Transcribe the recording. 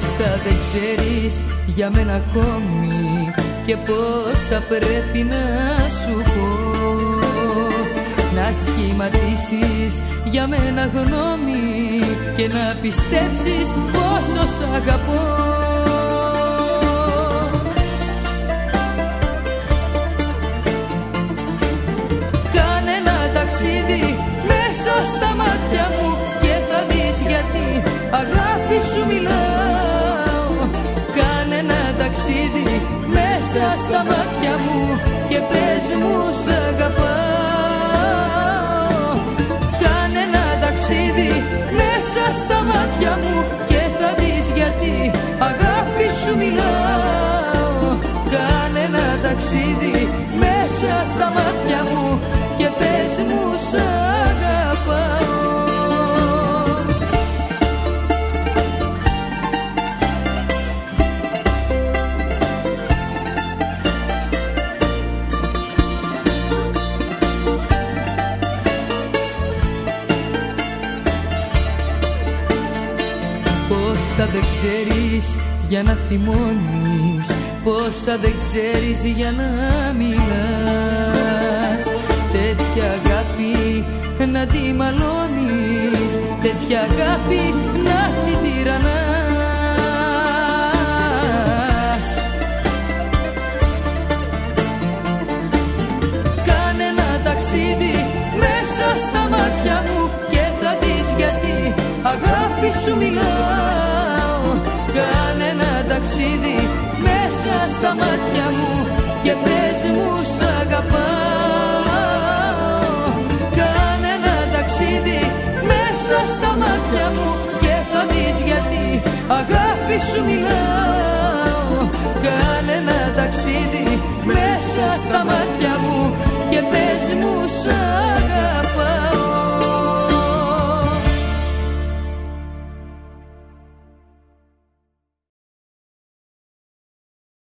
πόσα δεν ξέρεις για μένα ακόμη και πόσα πρέπει να σου πω. Να σχηματίσεις για μένα γνώμη και να πιστέψεις πόσο σ' αγαπώ. Μέσα στα μάτια μου και θα δεις γιατί αγάπη σου μιλάω. Κάνε ένα ταξίδι μέσα στα μάτια μου και πες μου σ' αγαπάω. Κάνε ένα ταξίδι μέσα στα μάτια μου και θα δεις γιατί αγάπη σου μιλάω. Κάνε ένα ταξίδι μέσα στα μάτια μου και πες μου σ' αγαπάω. Πόσα δεν ξέρεις για να θυμώνεις, πόσα δεν ξέρεις για να μιλάς. Τέτοια αγάπη να τη μαλώνεις, τέτοια αγάπη να τη τυραννάς. Κάνε ένα ταξίδι μέσα στα μάτια μου και θα δεις γιατί αγάπη σου μιλάω. Κάνε ένα ταξίδι μέσα στα μάτια μου και πες μου σ' αγαπάω. Κάνε ένα ταξίδι μέσα στα μάτια μου και θα δεις γιατί αγάπη σου μιλάω. Κάνε ένα ταξίδι μέσα στα μάτια μου και πες μου σ' αγαπάω.